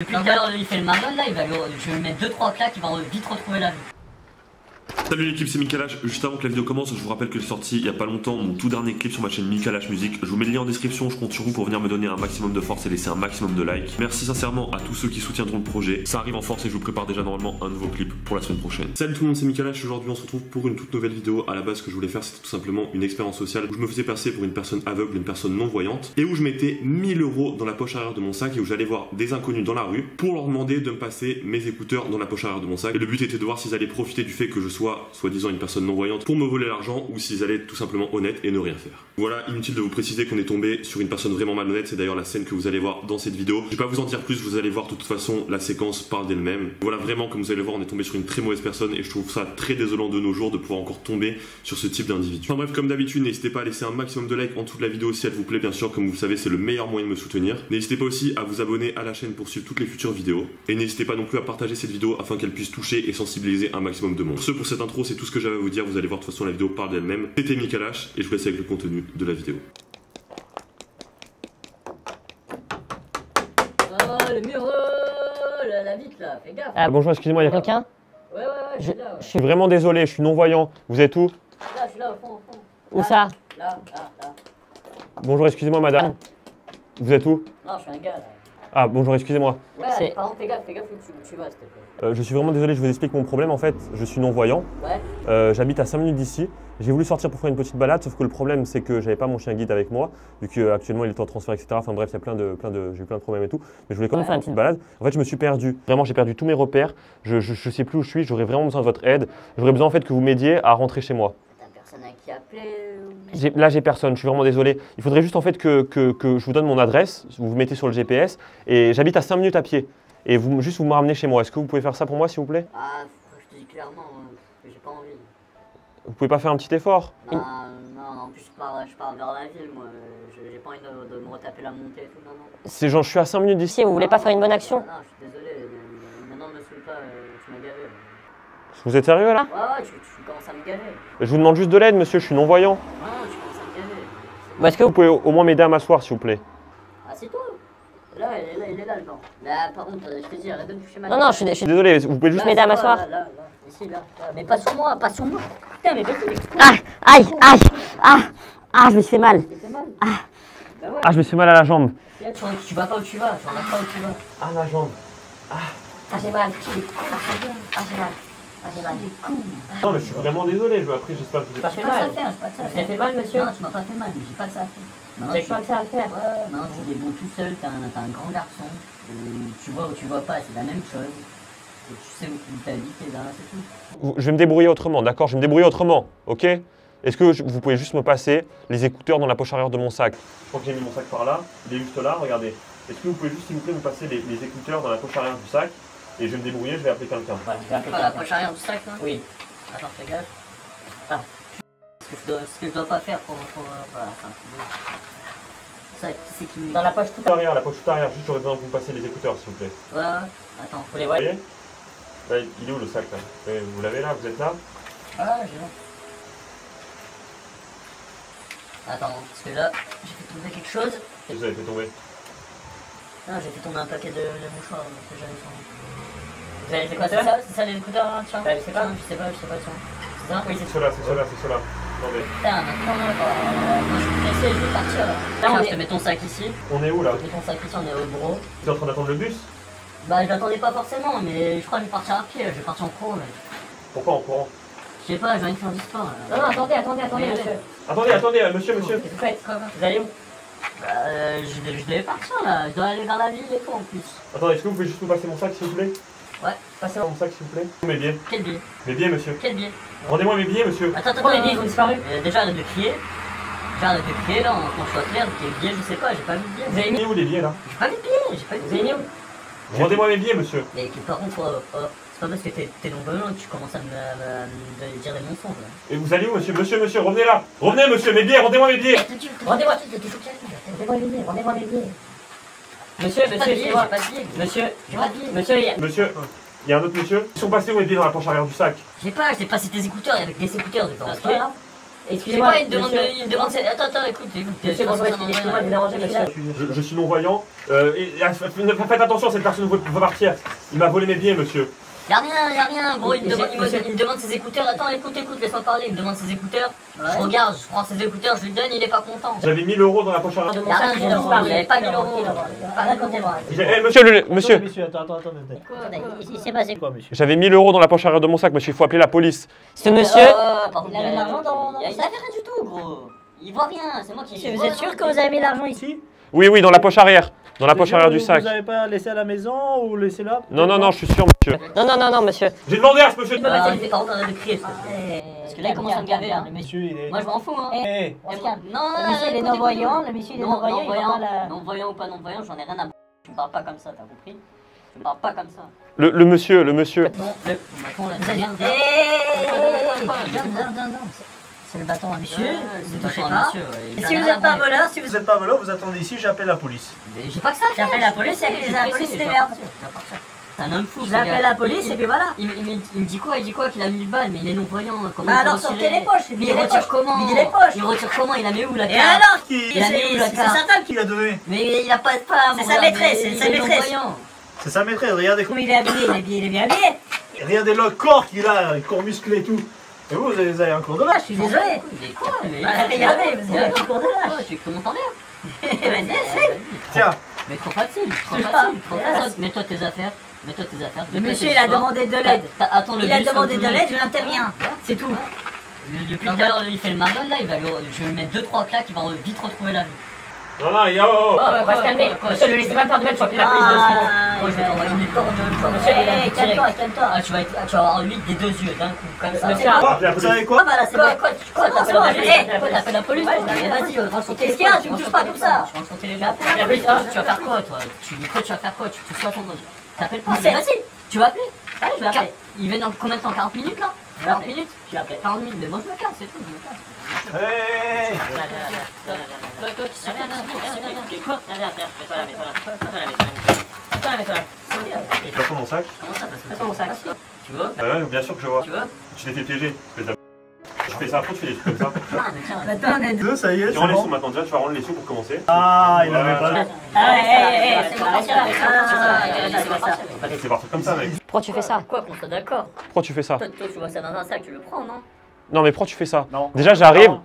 Depuis tout à l'heure, il fait le marron là, je vais lui mettre 2-3 claques, il va vite retrouver la vue. Salut l'équipe, c'est Mikalash. Juste avant que la vidéo commence, je vous rappelle que j'ai sorti il y a pas longtemps mon tout dernier clip sur ma chaîne Mikalash Music. Je vous mets le lien en description, je compte sur vous pour venir me donner un maximum de force et laisser un maximum de likes. Merci sincèrement à tous ceux qui soutiendront le projet. Ça arrive en force et je vous prépare déjà normalement un nouveau clip pour la semaine prochaine. Salut tout le monde, c'est Mikalash. Aujourd'hui on se retrouve pour une toute nouvelle vidéo. À la base, ce que je voulais faire, c'était tout simplement une expérience sociale où je me faisais passer pour une personne aveugle, une personne non-voyante, et où je mettais 1000 € dans la poche arrière de mon sac et où j'allais voir des inconnus dans la rue pour leur demander de me passer mes écouteurs dans la poche arrière de mon sac. Et le but était de voir s'ils allaient profiter du fait que je sois soi-disant une personne non-voyante pour me voler l'argent ou s'ils allaient être tout simplement honnêtes et ne rien faire. Voilà, inutile de vous préciser qu'on est tombé sur une personne vraiment malhonnête, c'est d'ailleurs la scène que vous allez voir dans cette vidéo. Je vais pas vous en dire plus, vous allez voir de toute façon la séquence parle d'elle-même. Voilà, vraiment comme vous allez voir, on est tombé sur une très mauvaise personne et je trouve ça très désolant de nos jours de pouvoir encore tomber sur ce type d'individu. Enfin bref, comme d'habitude, n'hésitez pas à laisser un maximum de likes en dessous de la vidéo si elle vous plaît bien sûr, comme vous le savez, c'est le meilleur moyen de me soutenir. N'hésitez pas aussi à vous abonner à la chaîne pour suivre toutes les futures vidéos et n'hésitez pas non plus à partager cette vidéo afin qu'elle puisse toucher et sensibiliser un maximum de monde. Pour cette intro, c'est tout ce que j'avais à vous dire. Vous allez voir, de toute façon, la vidéo parle d'elle-même. C'était Mikalash et je vous laisse avec le contenu de la vidéo. Oh, le mur, la vitre là, fais gaffe. Ah, bonjour, excusez-moi, il y a quelqu'un? Ouais, je suis là. Ouais. Je suis vraiment désolé, je suis non-voyant. Vous êtes où? Là, je suis là, au fond, au fond. Où ça? Là. Bonjour, excusez-moi, madame. Vous êtes où? Non, je suis un gars là. Ah bonjour, excusez-moi. Ouais, par contre, fais gaffe, tu vas, s'il te plaît. Je suis vraiment désolé, je vous explique mon problème en fait. Je suis non-voyant. Ouais. J'habite à 5 minutes d'ici. J'ai voulu sortir pour faire une petite balade, sauf que le problème c'est que j'avais pas mon chien guide avec moi, vu qu'actuellement il est en transfert, etc. Enfin bref, il y a j'ai eu plein de problèmes et tout. Mais je voulais quand même faire une petite balade. En fait, je me suis perdu. Vraiment, j'ai perdu tous mes repères. Je sais plus où je suis. J'aurais vraiment besoin de votre aide. J'aurais besoin en fait que vous m'aidiez à rentrer chez moi. À qui appeler. Là, j'ai personne, je suis vraiment désolé. Il faudrait juste en fait que je vous donne mon adresse, vous vous mettez sur le GPS et j'habite à 5 minutes à pied. Et vous me ramenez chez moi. Est-ce que vous pouvez faire ça pour moi, s'il vous plaît? Ah, je te dis clairement, j'ai pas envie. Vous pouvez pas faire un petit effort? Non, en plus, je pars vers la ville, moi. J'ai pas envie de me retaper la montée et tout, non. C'est genre, je suis à 5 minutes d'ici, vous voulez pas faire une bonne action? Non, je suis désolé, maintenant ne me suis pas, tu m'as gavé. Vous êtes sérieux là? Ouais, tu commences à me gaver. Je vous demande juste de l'aide, monsieur, je suis non-voyant. Ouais, tu commences à me gaver. Est-ce que vous pouvez au moins m'aider à m'asseoir, s'il vous plaît? Ah, c'est toi? Là, il est là, le banc. Là, par contre, je te dis, arrête de me toucher ma tête. Non, je suis désolé, vous pouvez juste m'aider à m'asseoir? Là, ici, là. Mais pas sur moi. Putain, mais vas-y, m'explique. Ah, aïe. Ah, je me suis fait mal. Ah, je me suis fait mal à la jambe. Tu vas pas où tu vas, Ah, ma jambe. Ah, j'ai mal. Non mais je suis vraiment désolé, après j'espère que vous avez pas ça à faire. J'ai fait mal, monsieur. Non, tu m'as pas fait mal, mais j'ai pas que ça à faire. J'ai pas que ça à faire. Non, tu es bon tout seul, t'es un grand garçon. Tu vois ou tu vois pas, c'est la même chose. Et tu sais où t'habites, là, c'est tout. Je vais me débrouiller autrement, d'accord? Je vais me débrouiller autrement, ok? Est-ce que vous pouvez juste me passer les écouteurs dans la poche arrière de mon sac? Je crois que j'ai mis mon sac par là, il est juste là, regardez. Est-ce que vous pouvez juste, s'il vous plaît, me passer les écouteurs dans la poche arrière du sac? Et je vais me débrouiller, je vais appeler quelqu'un. Ouais, je vais appeler quelqu'un. La poche arrière du sac, là? Oui. Attends, fais gaffe. Ah. Ce que je dois pas faire pour voilà, ça, c'est qui... Dans la poche tout arrière, juste j'aurais besoin que vous me passiez les écouteurs, s'il vous plaît. Ouais, attends, faut les voir. Vous voyez là, il est où le sac, là? Vous l'avez là, vous êtes là? Ah, j'ai là. Attends, parce que là, j'ai fait tomber quelque chose. Vous avez fait tomber? Non, j'ai fait tomber un paquet de mouchoirs, que j'avais sans... Vous avez les écouteurs? C'est ça les écouteurs, tiens. Je sais pas, tiens. C'est ça? Oui, c'est ceux-là, Attendez. Putain, maintenant, je suis pressé, je vais partir là. Tiens, je te mets ton sac ici. On est où là? Je te mets ton sac ici, on est au bureau. Tu es en train d'attendre le bus? Bah, je l'attendais pas forcément, mais je crois que je vais partir à pied, je vais partir en courant. Pourquoi en courant? Je sais pas, j'ai envie de faire du sport. Non, attendez, monsieur. Attendez, monsieur. Vous allez où? Bah, je devais partir là, je dois aller vers la ville et tout en plus. Attendez, est-ce que vous pouvez juste me passer mon sac s'il vous plaît? Ouais, passez mon sac s'il vous plaît. Mes billets. Quel billet? Mes billets, monsieur. Quel billet? Rendez-moi mes billets, monsieur. Attends, les billets ils ont disparu. Déjà arrête de crier. Là, qu'on soit clair, quel billet, je sais pas, j'ai pas mis de billets. Vous avez mis où les billets là? J'ai pas mis de billets, Vous avez mis où? Rendez-moi mes billets, monsieur. Mais par contre, c'est pas parce que t'es non-voyant que tu commences à me dire des mensonges là. Et vous allez où, monsieur? Monsieur, revenez là. Revenez, monsieur, mes billets, rendez-moi mes billets. Rendez-moi mes billets. Monsieur, il y a un autre monsieur. Ils sont passés où les billets dans la poche arrière du sac? Je sais pas, c'est tes écouteurs, il y avait des écouteurs dedans. Excusez-moi, il demande... Attends, écoute, je suis non-voyant. Faites attention, cette personne va partir. Il m'a volé mes billets, monsieur. Y'a rien, gros, il me demande ses écouteurs. Attends, écoute, laisse-moi parler, il me demande ses écouteurs. Ouais. Je regarde, je prends ses écouteurs, je lui donne, il est pas content. J'avais 1000 euros dans la poche à rien. Y'a rien, il avait pas 1000 euros. Monsieur, attends, il s'est passé quoi, monsieur? J'avais 1000 euros dans la poche arrière de mon sac, monsieur, il faut appeler la police. Ce monsieur, il avait l'argent dans... Il avait rien du tout, gros. Il voit rien, c'est moi qui... Vous êtes sûr que vous avez mis l'argent ici? Oui, dans la poche arrière. Dans la poche arrière du sac. Vous n'avez pas laissé à la maison ou laissé là? Non, je suis sûr, monsieur. Non, monsieur. J'ai demandé à ce monsieur. Il était pas en train de crier. Parce que là, il commence à me gaver. Le monsieur, il est... Moi, je m'en fous, hein. Le monsieur, il est non-voyant. Le monsieur, il est non-voyant. Non-voyant ou pas non-voyant, j'en ai rien à... Tu me parles pas comme ça, t'as compris? Tu me parles pas comme ça. Le monsieur. C'est le bâton à monsieur, vous touchez pas. Si vous n'êtes pas voleur, vous attendez ici, j'appelle la police. J'ai pas que ça. J'appelle la police et la police démerde. C'est un homme fou. J'appelle la police et puis voilà. Il me dit quoi? Il dit quoi? Qu'il a 1000 balles, mais il est non-voyant. Bah alors sortez les poches. Mais il retire comment? Il a mis où la carte? Et alors il a mis où la carte? C'est sa femme qui l'a donné. Mais il a pas de femme. C'est sa maîtresse, regardez comment il est habillé, il est bien habillé. Regardez le corps qu'il a, le corps musclé et tout. Et vous, vous avez un cours de lâche? Je suis désolé. Mais quoi? Regardez, vous avez un cours de lâche. Je suis content d'air. Tiens. Mais trop facile. Mets-toi tes affaires. Le monsieur, il a demandé de l'aide. Il a demandé de l'aide, je n'interviens. C'est tout. Depuis tout à l'heure, il fait le mariole là. Je vais lui mettre 2-3 claques, il va vite retrouver la vie. Non, yo. On va se calmer. Monsieur, ne laissez pas faire de même, je vais appeler la police de suite. Calme-toi. Tu vas avoir 8 des 2 yeux d'un coup, comme ça. Vous savez quoi? Bah là, c'est quoi? T'appelles la police? Vas-y, prends son téléphone. Qu'est-ce qu'il y a? Tu me touches pas comme ça. Tu prends son téléphone. Tu vas faire quoi, toi? Tu sois ton dos. T'appelles pas? Vas-y. Tu vas appeler? Allez, je vais appeler. Il vient dans combien de temps? 40 minutes là? 40 minutes? Tu vas appeler 40 minutes, mais moi je me casse, c'est tout. Et tu as quoi mon sac? Tu vois? Bien sûr que je vois. Tu t'es fait piéger. Je fais ça, après tu fais des trucs comme ça. Deux, ça y est. Tu rends les sous maintenant, déjà tu vas rendre les sous pour commencer. Ah, il avait pas. C'est parti comme ça, mec. Pourquoi tu fais ça? Quoi qu'on soit d'accord. Pourquoi tu fais ça? Toi, tu vois ça dans un sac, tu le prends, non? Non mais pourquoi tu fais ça? Déjà j'arrive,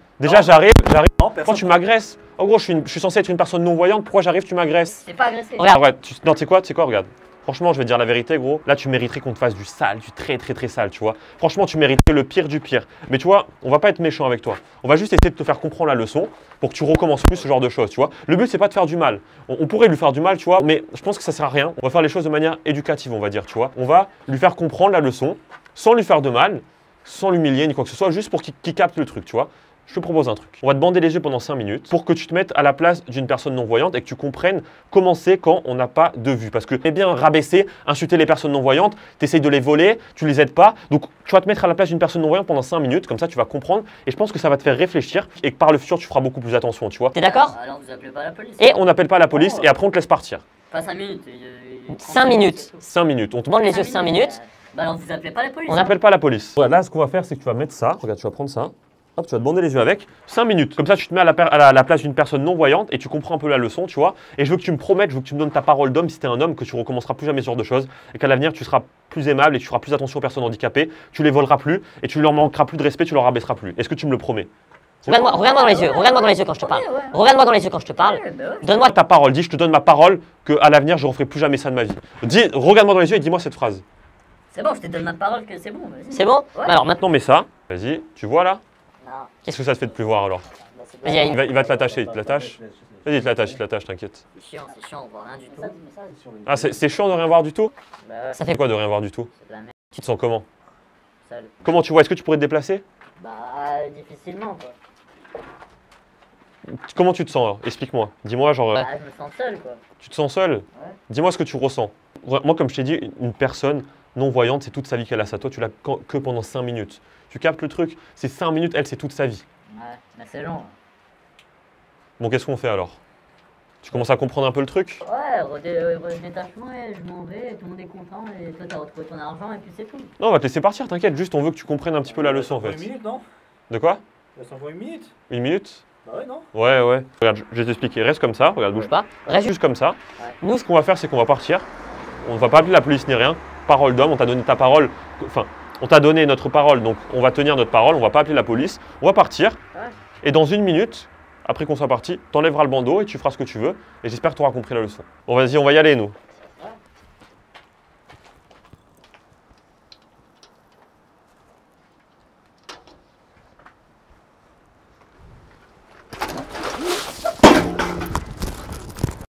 pourquoi tu m'agresses? En gros je suis censé être une personne non-voyante, pourquoi j'arrive tu m'agresses? C'est pas agressé. Regarde, ouais, non tu sais quoi, regarde. Franchement je vais te dire la vérité gros, là tu mériterais qu'on te fasse du sale, du très très très sale tu vois. Franchement tu mériterais le pire du pire. Mais tu vois, on va pas être méchant avec toi. On va juste essayer de te faire comprendre la leçon pour que tu recommences plus ce genre de choses tu vois. Le but c'est pas de faire du mal, on pourrait lui faire du mal tu vois, mais je pense que ça sert à rien. On va faire les choses de manière éducative on va dire tu vois. On va lui faire comprendre la leçon sans lui faire de mal. Sans l'humilier ni quoi que ce soit, juste pour qu'il capte le truc, tu vois. Je te propose un truc. On va te bander les yeux pendant 5 minutes pour que tu te mettes à la place d'une personne non-voyante et que tu comprennes comment c'est quand on n'a pas de vue. Parce que, eh bien, rabaisser, insulter les personnes non-voyantes, tu essayes de les voler, tu les aides pas. Donc, tu vas te mettre à la place d'une personne non-voyante pendant 5 minutes, comme ça, tu vas comprendre. Et je pense que ça va te faire réfléchir et que par le futur, tu feras beaucoup plus attention, tu vois. T'es d'accord? Alors, vous appelez pas la police. Et on n'appelle pas la police et après, on te laisse partir. Pas 5 minutes. 5 minutes. 5 minutes. On te bande les yeux 5 minutes. Bah non, vous appelez pas la police. On n'appelle pas la police. Voilà, là, ce qu'on va faire, c'est que tu vas mettre ça. Regarde, tu vas prendre ça. Hop, tu vas te bander les yeux avec. 5 minutes. Comme ça, tu te mets à la place d'une personne non-voyante et tu comprends un peu la leçon, tu vois. Et je veux que tu me promettes, je veux que tu me donnes ta parole d'homme si t'es un homme, que tu recommenceras plus jamais ce genre de choses et qu'à l'avenir, tu seras plus aimable et que tu feras plus attention aux personnes handicapées. Tu les voleras plus et tu leur manqueras plus de respect, tu leur rabaisseras plus. Est-ce que tu me le promets? Regarde-moi dans les yeux, regarde-moi dans les yeux quand je te parle. Regarde-moi dans les yeux quand je te parle. Donne-moi ta parole, dis, je te donne ma parole qu'à l'avenir, je ne referai plus jamais ça de ma vie. Dis, regarde-moi dans les yeux et dis-moi cette phrase. C'est bon, je te donne ma parole que c'est bon. C'est bon ouais. Alors maintenant, mets ça. Vas-y, tu vois là? Non. Qu'est-ce que ça te fait de plus voir alors? Il va te l'attacher, il te l'attache. Vas-y, il te l'attache, t'inquiète. C'est chiant, on voit rien du tout. Ah, c'est chiant de rien voir du tout? Ça fait quoi de rien voir du tout? C'est de la merde. Tu te sens comment? Sale. Comment tu vois? Est-ce que tu pourrais te déplacer? Bah, difficilement quoi. Comment tu te sens alors? Explique-moi. Dis-moi genre. Bah, je me sens seul quoi. Tu te sens seul? Ouais. Dis-moi ce que tu ressens. Moi, comme je t'ai dit, une personne non-voyante, c'est toute sa vie qu'elle a ça. Toi, tu l'as que pendant 5 minutes. Tu captes le truc? C'est 5 minutes, elle, c'est toute sa vie. Ouais, mais c'est long. Bon, qu'est-ce qu'on fait alors? Tu commences à comprendre un peu le truc? Ouais, redétachement, je m'en vais, tout le monde est content, et toi, t'as retrouvé ton argent, et puis c'est tout. Non, on va te laisser partir, t'inquiète. Juste, on veut que tu comprennes un petit peu la leçon, en fait. 5 minutes, non? De quoi? Il reste encore une minute. Une minute? Bah ouais, non? Ouais, ouais. Regarde, je vais t'expliquer. Reste comme ça. Regarde, bouge pas. Reste juste comme ça. Ouais. Nous, ce qu'on va faire, c'est qu'on va partir. On ne va pas appeler la police ni rien. Parole d'homme, on t'a donné ta parole. Enfin, on t'a donné notre parole, donc on va tenir notre parole. On ne va pas appeler la police. On va partir. Ouais. Et dans une minute, après qu'on soit parti, t'enlèveras le bandeau et tu feras ce que tu veux. Et j'espère que tu auras compris la leçon. Bon, vas-y, on va y aller, nous.